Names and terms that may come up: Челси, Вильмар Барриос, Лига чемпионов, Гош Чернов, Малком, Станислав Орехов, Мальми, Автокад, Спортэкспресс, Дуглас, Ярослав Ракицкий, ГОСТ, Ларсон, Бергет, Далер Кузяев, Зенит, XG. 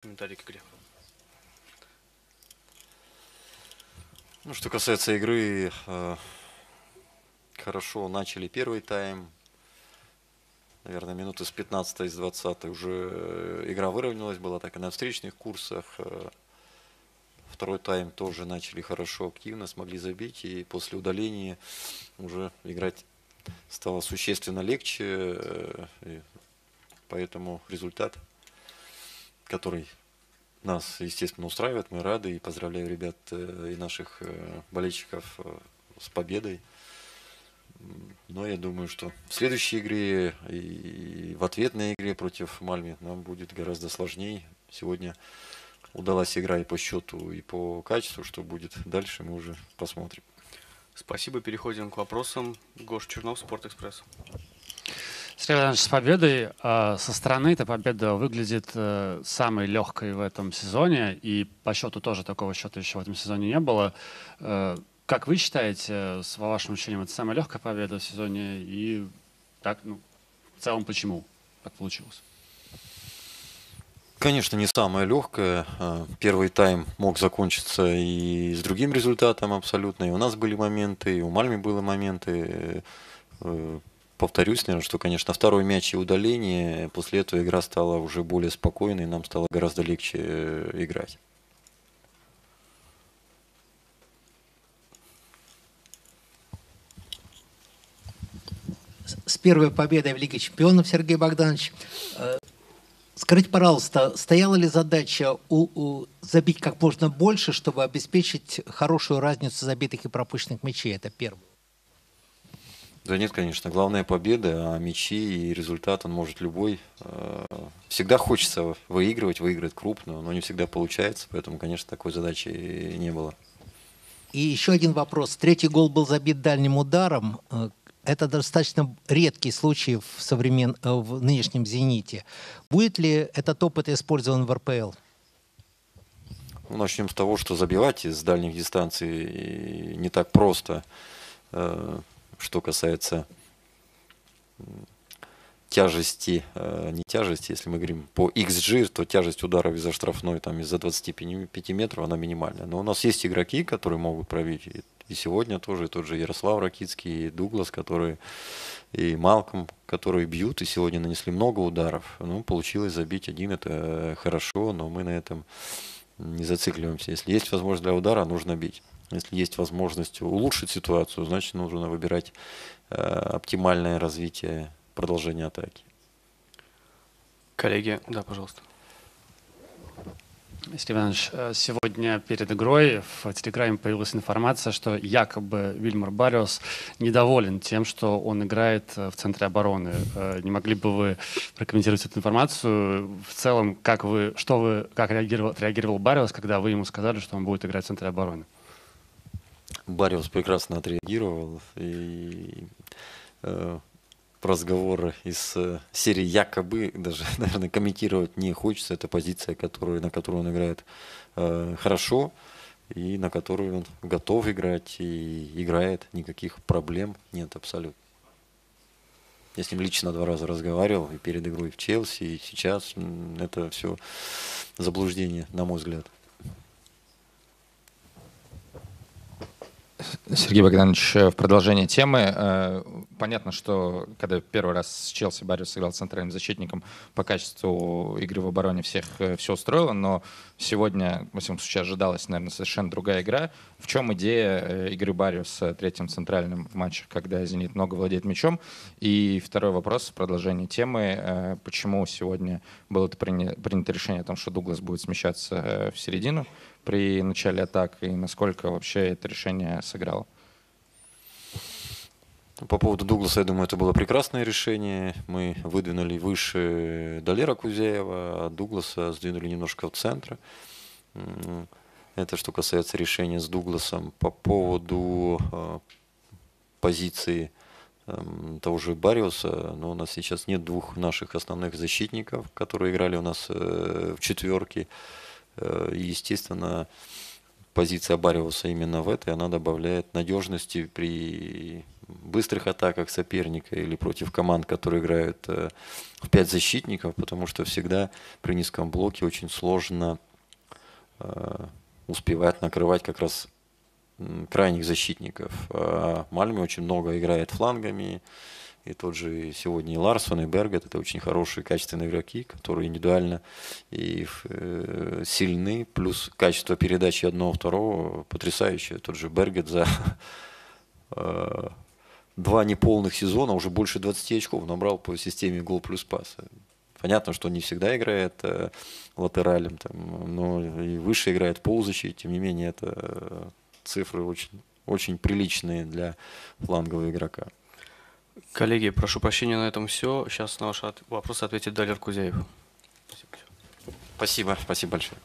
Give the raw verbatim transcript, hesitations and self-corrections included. комментарий к игре. Ну, что касается игры, э, хорошо начали первый тайм. Наверное, минуты с пятнадцатой, с двадцатой уже игра выровнялась, была так и на встречных курсах. Второй тайм тоже начали хорошо, активно, смогли забить. И после удаления уже играть стало существенно легче. И поэтому результат, который нас, естественно, устраивает, мы рады. И поздравляю ребят и наших болельщиков с победой. Но я думаю, что в следующей игре и в ответной игре против Мальми нам будет гораздо сложнее. Сегодня удалась игра и по счету, и по качеству. Что будет дальше, мы уже посмотрим. Спасибо. Переходим к вопросам. Гош Чернов, Спортэкспресс. Сергей Иванович, с победой. Со стороны эта победа выглядит самой легкой в этом сезоне. И по счету тоже такого счета еще в этом сезоне не было. Как вы считаете, с вашим ощущением, это самая легкая победа в сезоне? И так, ну, в целом, почему так получилось? Конечно, не самая легкая. Первый тайм мог закончиться и с другим результатом абсолютно. И у нас были моменты, и у Мальми были моменты. Повторюсь, наверное, что, конечно, второй мяч и удаление. После этого игра стала уже более спокойной, и нам стало гораздо легче играть. С первой победой в Лиге чемпионов, Сергей Богданович. Скажите, пожалуйста, стояла ли задача у, у, забить как можно больше, чтобы обеспечить хорошую разницу забитых и пропущенных мячей? Это первое. Да нет, конечно. Главная победа, а мячи и результат, он может любой. Всегда хочется выигрывать, выиграть крупно, но не всегда получается. Поэтому, конечно, такой задачи не было. И еще один вопрос. Третий гол был забит дальним ударом. Это достаточно редкий случай в, современ... в нынешнем «Зените». Будет ли этот опыт использован в эр пэ эл? Ну, начнем с того, что забивать из дальних дистанций не так просто. Что касается тяжести, не тяжести, если мы говорим по икс джи, то тяжесть ударов из-за штрафной, там, из-за двадцати пяти метров, она минимальна. Но у нас есть игроки, которые могут пробить. И сегодня тоже тот же Ярослав Ракицкий, и Дуглас, которые, и Малком, которые бьют, и сегодня нанесли много ударов. Ну, получилось забить один, это хорошо, но мы на этом не зацикливаемся. Если есть возможность для удара, нужно бить. Если есть возможность улучшить ситуацию, значит, нужно выбирать э, оптимальное развитие, продолжение атаки. Коллеги, да, пожалуйста. Сергей Иванович, сегодня перед игрой в Телеграме появилась информация, что якобы Вильмар Барриос недоволен тем, что он играет в центре обороны. Не могли бы вы прокомментировать эту информацию? В целом, как вы, что вы, как реагировал, реагировал Барриос, когда вы ему сказали, что он будет играть в центре обороны? Барриос прекрасно отреагировал. И э, разговоры из э, серии якобы даже, наверное, комментировать не хочется. Это позиция, которую, на которую он играет э, хорошо и на которую он готов играть и играет. Никаких проблем нет абсолютно. Я с ним лично два раза разговаривал и перед игрой в Челси, и сейчас. Это все заблуждение, на мой взгляд. Сергей Богданович, в продолжение темы. Понятно, что когда первый раз с Челси Барриос играл центральным защитником, по качеству игры в обороне всех все устроило, но сегодня, во всяком случае, ожидалась, наверное, совершенно другая игра. В чем идея игры Барриоса третьим центральным в матчах, когда «Зенит» много владеет мячом? И второй вопрос в продолжении темы. Почему сегодня было принято решение о том, что Дуглас будет смещаться в середину при начале атак, и насколько вообще это решение сыграло? По поводу Дугласа, я думаю, это было прекрасное решение. Мы выдвинули выше Далера Кузяева, а Дугласа сдвинули немножко в центр. Это что касается решения с Дугласом. По поводу позиции того же Барриоса, но у нас сейчас нет двух наших основных защитников, которые играли у нас в четверке. И, естественно, позиция Барриоса именно в этой, она добавляет надежности при быстрых атаках соперника или против команд, которые играют в пять защитников, потому что всегда при низком блоке очень сложно успевать накрывать как раз крайних защитников. А Мальми очень много играет флангами. И тот же сегодня и Ларсон, и Бергет — это очень хорошие, качественные игроки, которые индивидуально и э, сильны. Плюс качество передачи одного второго потрясающее. Тот же Бергет за э, два неполных сезона уже больше двадцати очков набрал по системе гол плюс пас. Понятно, что не всегда играет э, латералем, там, но и выше играет полузащитой. Тем не менее, это э, цифры очень, очень приличные для флангового игрока. Коллеги, прошу прощения, на этом все. Сейчас на ваши вопросы ответит Далер Кузяев. Спасибо, спасибо большое.